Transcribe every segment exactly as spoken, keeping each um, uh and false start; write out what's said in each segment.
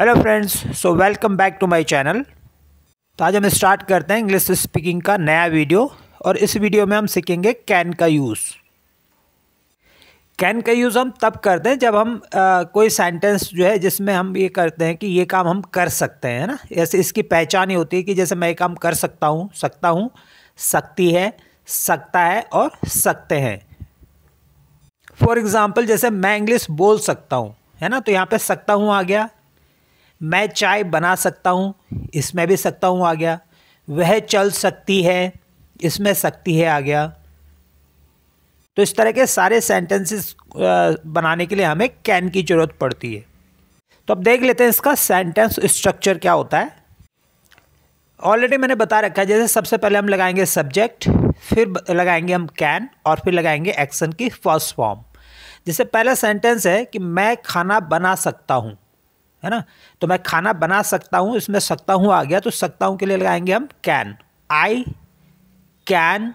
Hello friends, so welcome back to my channel. तो आज हम स्टार्ट करते हैं इंग्लिश स्पीकिंग का नया वीडियो और इस वीडियो में हम सीखेंगे कैन का यूज़। कैन का यूज़ हम तब करते हैं जब हम आ, कोई सेंटेंस जो है जिसमें हम ये करते हैं कि ये काम हम कर सकते हैं, है ना। जैसे इसकी पहचान ही होती है कि जैसे मैं ये काम कर सकता हूँ, सकता हूँ, सकती है, सकता है और सकते हैं। फॉर एग्ज़ाम्पल, जैसे मैं इंग्लिश बोल सकता हूँ, है ना, तो यहाँ पे सकता हूँ आ गया। मैं चाय बना सकता हूँ, इसमें भी सकता हूँ आ गया। वह चल सकती है, इसमें सकती है आ गया। तो इस तरह के सारे सेंटेंसेस बनाने के लिए हमें कैन की ज़रूरत पड़ती है। तो अब देख लेते हैं इसका सेंटेंस स्ट्रक्चर क्या होता है। ऑलरेडी मैंने बता रखा है, जैसे सबसे पहले हम लगाएंगे सब्जेक्ट, फिर लगाएंगे हम कैन और फिर लगाएंगे एक्शन की फर्स्ट फॉर्म। जैसे पहला सेंटेंस है कि मैं खाना बना सकता हूँ, है ना, तो मैं खाना बना सकता हूँ, इसमें सकता हूँ आ गया। तो सकता हूँ के लिए लगाएंगे हम can. I can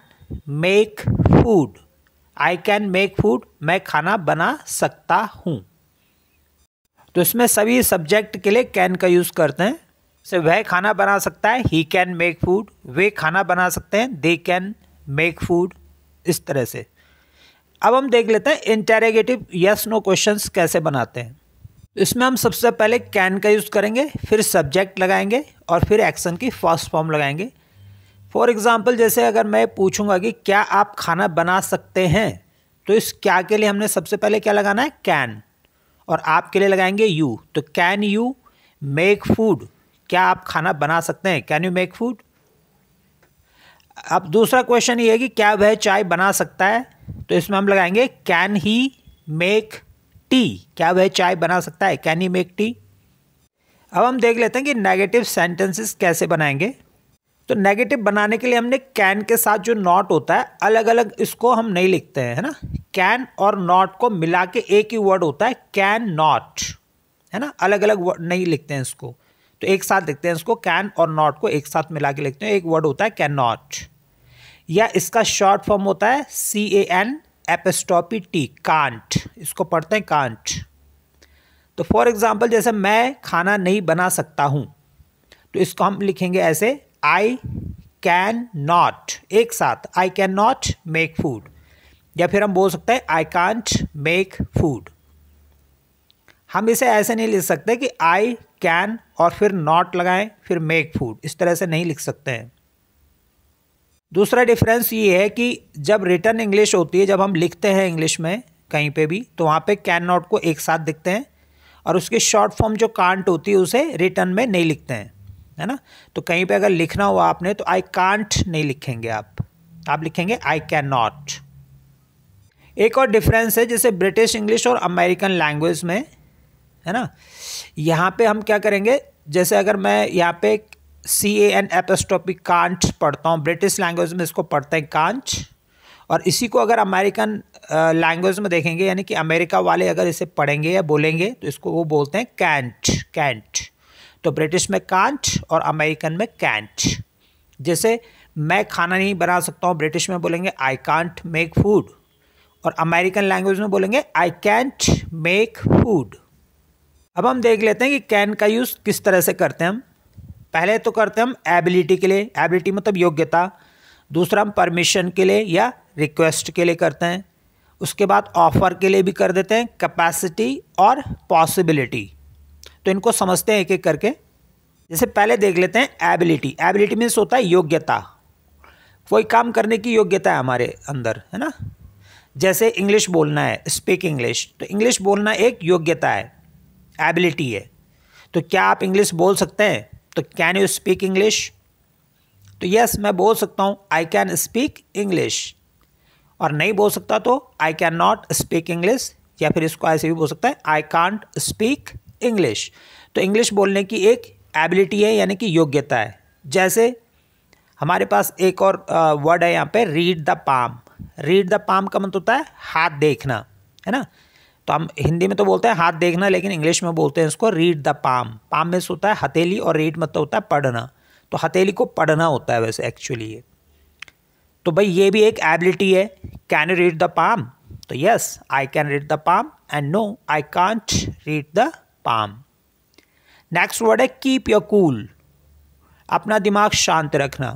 make food, I can make food, मैं खाना बना सकता हूँ। तो इसमें सभी सब्जेक्ट के लिए कैन का यूज़ करते हैं। जैसे वह खाना बना सकता है, ही कैन मेक फूड। वे खाना बना सकते हैं, दे कैन मेक फूड। इस तरह से अब हम देख लेते हैं इंटरेगेटिव यस नो क्वेश्चंस कैसे बनाते हैं। इसमें हम सबसे पहले कैन का यूज़ करेंगे, फिर सब्जेक्ट लगाएंगे और फिर एक्शन की फर्स्ट फॉर्म लगाएंगे। फॉर एग्ज़ाम्पल, जैसे अगर मैं पूछूंगा कि क्या आप खाना बना सकते हैं, तो इस क्या के लिए हमने सबसे पहले क्या लगाना है, कैन, और आप के लिए लगाएंगे यू। तो कैन यू मेक फूड, क्या आप खाना बना सकते हैं, कैन यू मेक फूड। अब दूसरा क्वेश्चन ये है कि क्या वह चाय बना सकता है, तो इसमें हम लगाएंगे कैन ही मेक टी, क्या वह चाय बना सकता है, कैन ही मेक टी। अब हम देख लेते हैं कि नेगेटिव सेंटेंसेस कैसे बनाएंगे। तो नेगेटिव बनाने के लिए हमने कैन के साथ जो नॉट होता है, अलग अलग इसको हम नहीं लिखते हैं, है ना। कैन और नॉट को मिला के एक ही वर्ड होता है, कैन नॉट, है ना। अलग अलग वर्ड नहीं लिखते हैं इसको, तो एक साथ लिखते हैं इसको। कैन और नॉट को एक साथ मिला के लिखते हैं, एक वर्ड होता है कैन नॉट, या इसका शॉर्ट फॉर्म होता है C A N apostrophe T, can't, इसको पढ़ते हैं कांट। तो फॉर एग्जाम्पल, जैसे मैं खाना नहीं बना सकता हूँ, तो इसको हम लिखेंगे ऐसे, आई कैन नॉट, एक साथ, I can not make food, या फिर हम बोल सकते हैं आई कांट मेक फूड। हम इसे ऐसे नहीं लिख सकते कि आई कैन और फिर नॉट लगाएं फिर मेक फूड, इस तरह से नहीं लिख सकते हैं। दूसरा डिफरेंस ये है कि जब रिटन इंग्लिश होती है, जब हम लिखते हैं इंग्लिश में कहीं पे भी, तो वहाँ पे कैन नॉट को एक साथ लिखते हैं और उसके शॉर्ट फॉर्म जो कांट होती है उसे रिटन में नहीं लिखते हैं, है ना। तो कहीं पे अगर लिखना हुआ आपने तो आई कांट नहीं लिखेंगे आप आप लिखेंगे आई कैन नॉट। एक और डिफरेंस है, जैसे ब्रिटिश इंग्लिश और अमेरिकन लैंग्वेज में, है ना, यहाँ पर हम क्या करेंगे, जैसे अगर मैं यहाँ पे सी ए एन एपस्टॉपी कांट पढ़ता हूँ, ब्रिटिश लैंग्वेज में इसको पढ़ते हैं कांट, और इसी को अगर अमेरिकन लैंग्वेज में देखेंगे, यानी कि अमेरिका वाले अगर इसे पढ़ेंगे या बोलेंगे, तो इसको वो बोलते हैं कैंट, कैंट। तो ब्रिटिश में कांट और अमेरिकन में कैंट। जैसे मैं खाना नहीं बना सकता हूँ, ब्रिटिश में बोलेंगे आई कांट मेक फूड, और अमेरिकन लैंग्वेज में बोलेंगे आई कैंट मेक फूड। अब हम देख लेते हैं कि कैन का यूज़ किस तरह से करते हैं हम। पहले तो करते हैं हम एबिलिटी के लिए, एबिलिटी मतलब योग्यता। दूसरा हम परमिशन के लिए या रिक्वेस्ट के लिए करते हैं। उसके बाद ऑफ़र के लिए भी कर देते हैं, कैपेसिटी और पॉसिबिलिटी। तो इनको समझते हैं एक एक करके। जैसे पहले देख लेते हैं एबिलिटी। एबिलिटी मीन्स होता है योग्यता, कोई काम करने की योग्यता है हमारे अंदर, है ना। जैसे इंग्लिश बोलना है, स्पीक इंग्लिश, तो इंग्लिश बोलना एक योग्यता है, एबिलिटी है। तो क्या आप इंग्लिश बोल सकते हैं, तो कैन यू स्पीक इंग्लिश, तो यस मैं बोल सकता हूँ, आई कैन स्पीक इंग्लिश। और नहीं बोल सकता तो I can not speak English, या फिर इसको ऐसे भी बोल सकता है आई कांट स्पीक इंग्लिश। तो इंग्लिश बोलने की एक एबिलिटी है, यानी कि योग्यता है। जैसे हमारे पास एक और वर्ड है यहाँ पे, read the palm. Read the palm का मतलब होता है हाथ देखना, है ना। तो हम हिंदी में तो बोलते हैं हाथ देखना, लेकिन इंग्लिश में बोलते हैं इसको रीड द पाम। पाम में से होता है हथेली और रीड मतलब होता है पढ़ना, तो हथेली को पढ़ना होता है वैसे एक्चुअली ये। तो भाई ये भी एक एबिलिटी है। Can you read the palm, तो yes I can read the palm, and no I can't read the palm. Next word है कीप योर कूल, अपना दिमाग शांत रखना।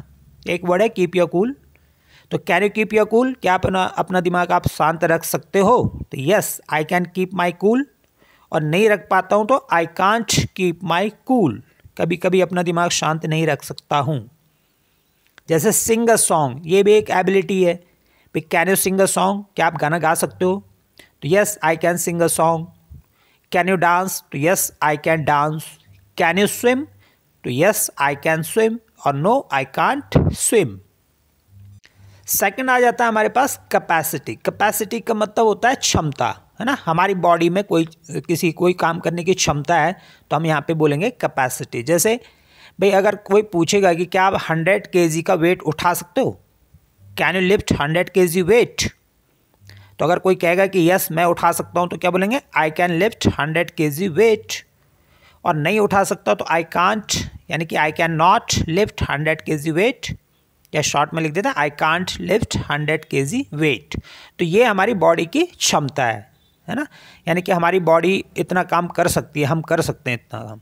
एक वर्ड है कीप योर कूल, तो can you keep your cool, क्या अपना अपना दिमाग आप शांत रख सकते हो? तो yes I can keep my cool, और नहीं रख पाता हूँ तो I can't keep my cool, कभी कभी अपना दिमाग शांत नहीं रख सकता हूँ। जैसे सिंग अ सॉन्ग, ये भी एक एबिलिटी है, भी can you sing a song, क्या आप गाना गा सकते हो? तो yes I can sing a song. Can you dance, तो yes I can dance. Can you swim, तो यस आई कैन स्विम, और no I can't swim. Second आ जाता है हमारे पास कैपेसिटी। कैपेसिटी का मतलब होता है क्षमता, है ना, हमारी बॉडी में कोई किसी कोई काम करने की क्षमता है तो हम यहाँ पे बोलेंगे कैपेसिटी। जैसे भाई अगर कोई पूछेगा कि क्या आप हंड्रेड केजी का वेट उठा सकते हो, can you lift hundred KG weight, तो अगर कोई कहेगा कि यस मैं उठा सकता हूँ तो क्या बोलेंगे? I can lift hundred KG weight. और नहीं उठा सकता तो आई कांट, यानी कि I can not lift hundred KG weight, या शॉर्ट में लिख देते हैं I can't lift hundred KG weight. तो ये हमारी बॉडी की क्षमता है, है ना, यानी कि हमारी बॉडी इतना काम कर सकती है, हम कर सकते हैं इतना काम।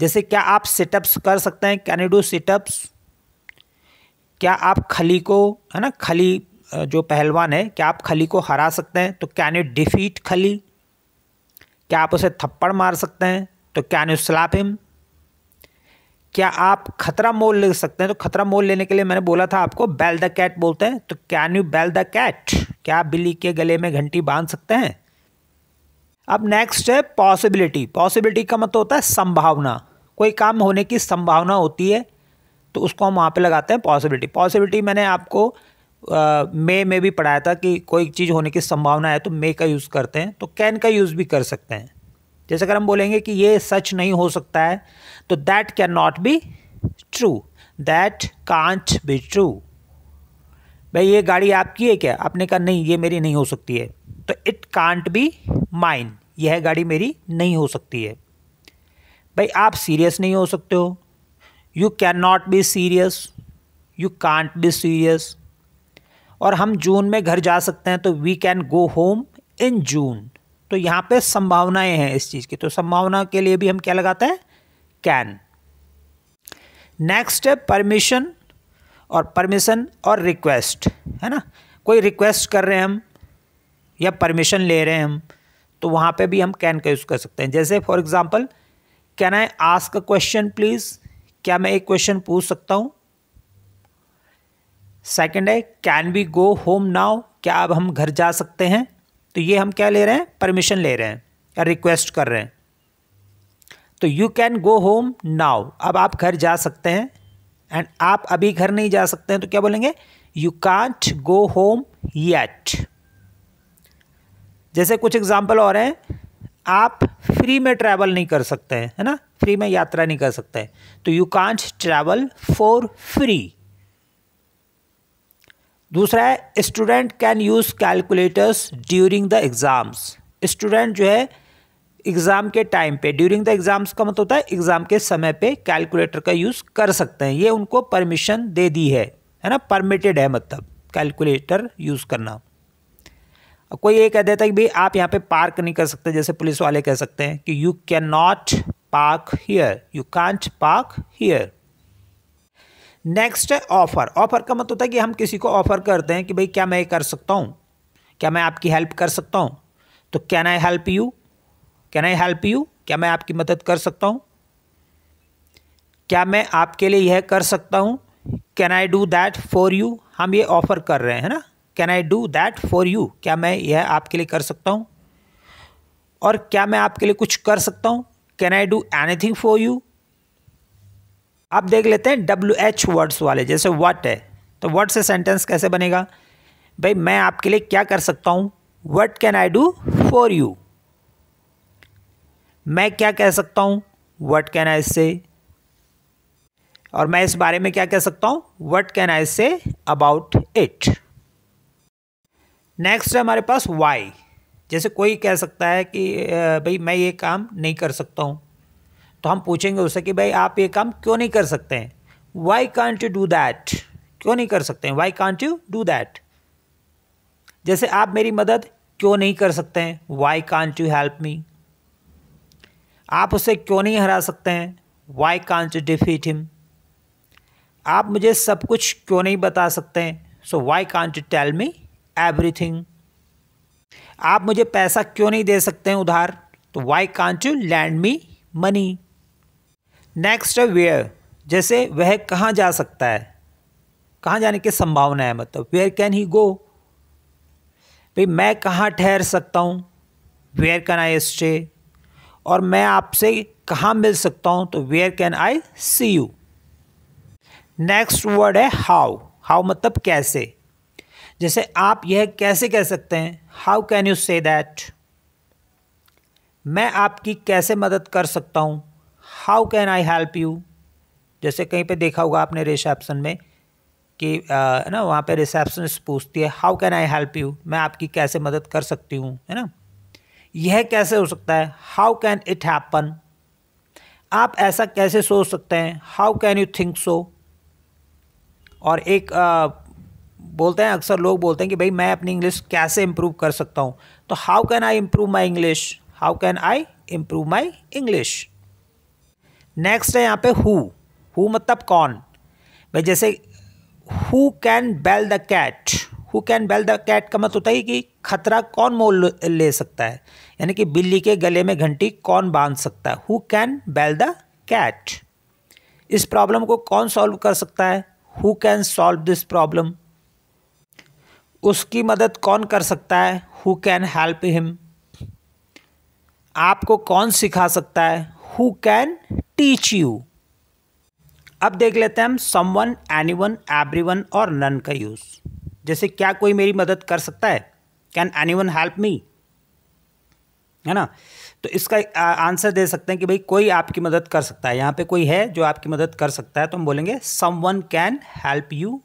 जैसे क्या आप सिटअप्स कर सकते हैं, कैन यू डू सिटअप्स। क्या आप खली को, है ना, खली जो पहलवान है, क्या आप खली को हरा सकते हैं? तो कैन यू डिफीट खली। क्या आप उसे थप्पड़ मार सकते हैं? तो कैन यू स्लैप हिम। क्या आप खतरा मोल ले सकते हैं? तो खतरा मोल लेने के लिए मैंने बोला था आपको बैल द कैट बोलते हैं, तो can you bell the cat, क्या आप बिल्ली के गले में घंटी बांध सकते हैं? अब नेक्स्ट है पॉसिबिलिटी। पॉसिबिलिटी का मतलब होता है संभावना, कोई काम होने की संभावना होती है तो उसको हम वहाँ पे लगाते हैं पॉसिबिलिटी। पॉसिबिलिटी मैंने आपको मे में भी पढ़ाया था कि कोई चीज़ होने की संभावना है तो मे का यूज़ करते हैं, तो कैन का यूज़ भी कर सकते हैं। जैसे अगर हम बोलेंगे कि ये सच नहीं हो सकता है तो that can not be true, that can't be true. भाई ये गाड़ी आपकी है क्या, आपने कहा नहीं ये मेरी नहीं हो सकती है, तो इट कांट बी माइन, यह गाड़ी मेरी नहीं हो सकती है। भाई आप सीरियस नहीं हो सकते हो, you can not be serious, you can't be serious. और हम जून में घर जा सकते हैं तो we can go home in June. तो यहाँ पे संभावनाएं हैं इस चीज़ की, तो संभावना के लिए भी हम क्या लगाते हैं? कैन। नेक्स्ट है परमिशन, और परमिशन और रिक्वेस्ट, है ना, कोई रिक्वेस्ट कर रहे हैं हम या परमिशन ले रहे हैं हम तो वहाँ पे भी हम कैन का यूज़ कर सकते हैं। जैसे for example can I ask a question please, क्या मैं एक क्वेश्चन पूछ सकता हूँ। सेकेंड है can we go home now, क्या अब हम घर जा सकते हैं, तो ये हम क्या ले रहे हैं? परमिशन ले रहे हैं या रिक्वेस्ट कर रहे हैं। तो you can go home now, अब आप घर जा सकते हैं, एंड आप अभी घर नहीं जा सकते हैं तो क्या बोलेंगे? You can't go home yet. जैसे कुछ एग्जाम्पल और हैं, आप फ्री में ट्रैवल नहीं कर सकते हैं, है ना, फ्री में यात्रा नहीं कर सकते हैं, तो you can't travel for free. दूसरा है student can use calculators during the exams, student जो है एग्ज़ाम के टाइम पे, ड्यूरिंग द एग्ज़ाम्स का मतलब होता है एग्ज़ाम के समय पे कैलकुलेटर का यूज़ कर सकते हैं, ये उनको परमिशन दे दी है, है ना, परमिटेड है मतलब कैलकुलेटर यूज़ करना। कोई ये कह देता है कि भाई आप यहाँ पे पार्क नहीं कर सकते, जैसे पुलिस वाले कह सकते हैं कि you can not park here, you can't park here. Next है ऑफ़र। ऑफ़र का मतलब होता है कि हम किसी को ऑफ़र करते हैं कि भाई क्या मैं ये कर सकता हूँ, क्या मैं आपकी हेल्प कर सकता हूँ, तो can I help you, can I help you, क्या मैं आपकी मदद कर सकता हूँ, क्या मैं आपके लिए यह कर सकता हूँ, can I do that for you, हम ये ऑफ़र कर रहे हैं, है ना, can I do that for you, क्या मैं यह आपके लिए कर सकता हूँ। और क्या मैं आपके लिए कुछ कर सकता हूँ, can I do anything for you. आप देख लेते हैं डब्ल्यू एच वर्ड्स वाले, जैसे व्हाट है, तो व्हाट से सेंटेंस कैसे बनेगा? भाई मैं आपके लिए क्या कर सकता हूँ, what can I do for you. मैं क्या कह सकता हूँ, व्हाट कैन आई से। और मैं इस बारे में क्या कह सकता हूँ, what can I say about it. Next है हमारे पास वाई। जैसे कोई कह सकता है कि भाई मैं ये काम नहीं कर सकता हूँ, तो हम पूछेंगे उससे कि भाई आप ये काम क्यों नहीं कर सकते हैं, why can't you do that, क्यों नहीं कर सकते हैं, why can't you do that. जैसे आप मेरी मदद क्यों नहीं कर सकते हैं, why can't you help me. आप उसे क्यों नहीं हरा सकते हैं? Why can't you defeat him? आप मुझे सब कुछ क्यों नहीं बता सकते हैं? So why can't you tell me everything? आप मुझे पैसा क्यों नहीं दे सकते हैं उधार? तो why can't you lend me money? Next है वेयर, जैसे वह कहाँ जा सकता है, कहाँ जाने की संभावना है, मतलब वेयर कैन ही गो। भाई मैं कहाँ ठहर सकता हूँ, वेयर कैन आई स्टे। और मैं आपसे कहाँ मिल सकता हूँ, तो where can I see you. Next word है हाउ। हाउ मतलब कैसे, जैसे आप यह कैसे कह सकते हैं, how can you say that. मैं आपकी कैसे मदद कर सकता हूँ, how can I help you. जैसे कहीं पे देखा होगा आपने रिसेप्शन में कि है ना, वहाँ पे रिसेप्शनिस्ट पूछती है how can I help you, मैं आपकी कैसे मदद कर सकती हूँ, है ना। यह कैसे हो सकता है, हाउ कैन इट हैपन। आप ऐसा कैसे सोच सकते हैं, how can you think so. और एक आ, बोलते हैं, अक्सर लोग बोलते हैं कि भाई मैं अपनी इंग्लिश कैसे इम्प्रूव कर सकता हूँ, तो how can I improve my English, how can I improve my English. Next है यहाँ पे हु। हु मतलब कौन। भाई जैसे who can bell the cat. Who can bell the cat का मत होता है कि खतरा कौन मोल ले सकता है, यानी कि बिल्ली के गले में घंटी कौन बांध सकता है। Who can bell the cat, इस प्रॉब्लम को कौन सॉल्व कर सकता है, who can solve this problem. उसकी मदद कौन कर सकता है, हु कैन हेल्प हिम। आपको कौन सिखा सकता है, हु कैन टीच यू। अब देख लेते हैं हम समवन, एनीवन, एवरीवन और नन का यूज़। जैसे क्या कोई मेरी मदद कर सकता है, कैन एनीवन हेल्प मी, है ना। तो इसका आंसर दे सकते हैं कि भाई कोई आपकी मदद कर सकता है, यहाँ पे कोई है जो आपकी मदद कर सकता है, तो हम बोलेंगे समवन कैन हेल्प यू।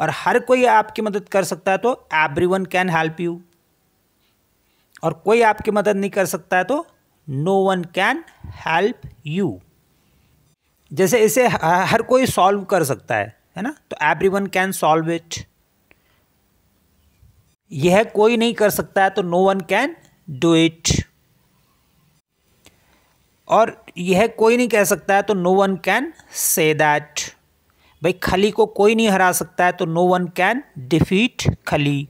और हर कोई आपकी मदद कर सकता है तो एवरीवन कैन हेल्प यू। और कोई आपकी मदद नहीं कर सकता है तो no one can help you. जैसे इसे हर कोई सॉल्व कर सकता है, है ना, तो एवरीवन कैन सॉल्व इट। यह कोई नहीं कर सकता है तो no one can do it. और यह कोई नहीं कह सकता है तो no one can say that. भाई खली को कोई नहीं हरा सकता है तो नो वन कैन डिफीट खली।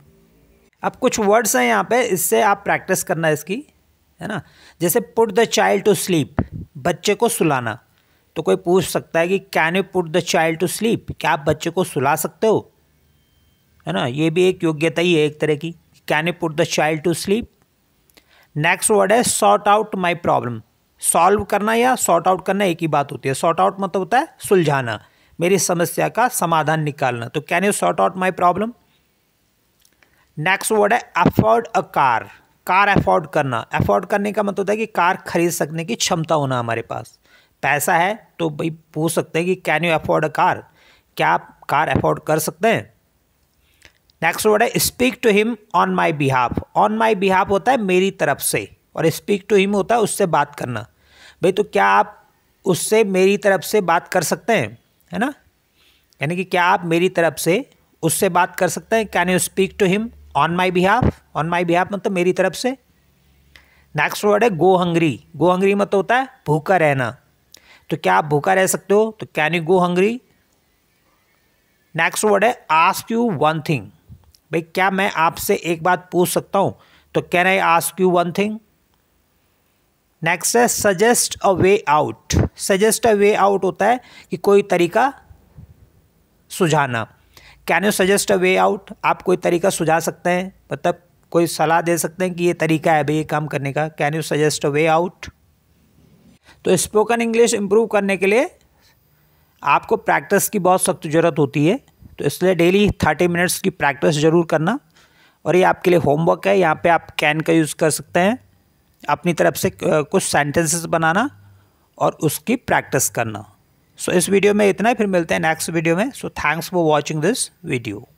अब कुछ वर्ड्स हैं यहाँ पे, इससे आप प्रैक्टिस करना इसकी, है ना। जैसे put the child to sleep, बच्चे को सुलाना। तो कोई पूछ सकता है कि can you put the child to sleep, क्या आप बच्चे को सुला सकते हो, है ना। ये भी एक योग्यता ही है एक तरह की, can you put the child to sleep. Next word है sort out my problem. Solve करना या सॉर्ट आउट करना एक ही बात होती है। सॉर्ट आउट मतलब होता है सुलझाना, मेरी समस्या का समाधान निकालना, तो can you sort out my problem. Next word है afford a car. Car afford करना, अफोर्ड करने का मतलब होता है कि कार खरीद सकने की क्षमता होना, हमारे पास पैसा है, तो भाई पूछ सकते हैं कि can you afford a car, क्या आप कार अफोर्ड कर सकते हैं। नेक्स्ट वर्ड है speak to him on my behalf. On my behalf होता है मेरी तरफ से, और स्पीक टू हिम होता है उससे बात करना। भाई तो क्या आप उससे मेरी तरफ से बात कर सकते हैं, है ना, यानी कि क्या आप मेरी तरफ से उससे बात कर सकते हैं, can you speak to him on my behalf. On my behalf मतलब मेरी तरफ से। नेक्स्ट वर्ड है गो हंग्री। गो हंग्री मतलब होता है भूखा रहना, तो क्या आप भूखा रह सकते हो, तो can you go hungry. Next word है आस्क यू वन थिंग। भाई क्या मैं आपसे एक बात पूछ सकता हूँ, तो can I ask you one thing. Next है suggest a way out. Suggest a way out होता है कि कोई तरीका सुझाना, can you suggest a way out, आप कोई तरीका सुझा सकते हैं, मतलब कोई सलाह दे सकते हैं कि ये तरीका है भाई ये काम करने का, can you suggest a way out. तो स्पोकन इंग्लिश इम्प्रूव करने के लिए आपको प्रैक्टिस की बहुत सख्त ज़रूरत होती है, तो इसलिए डेली थर्टी मिनट्स की प्रैक्टिस ज़रूर करना। और ये आपके लिए होमवर्क है, यहाँ पे आप कैन का यूज़ कर सकते हैं, अपनी तरफ से कुछ सेंटेंसेस बनाना और उसकी प्रैक्टिस करना। सो इस वीडियो में इतना ही, फिर मिलते हैं नेक्स्ट वीडियो में। So thanks for watching this video.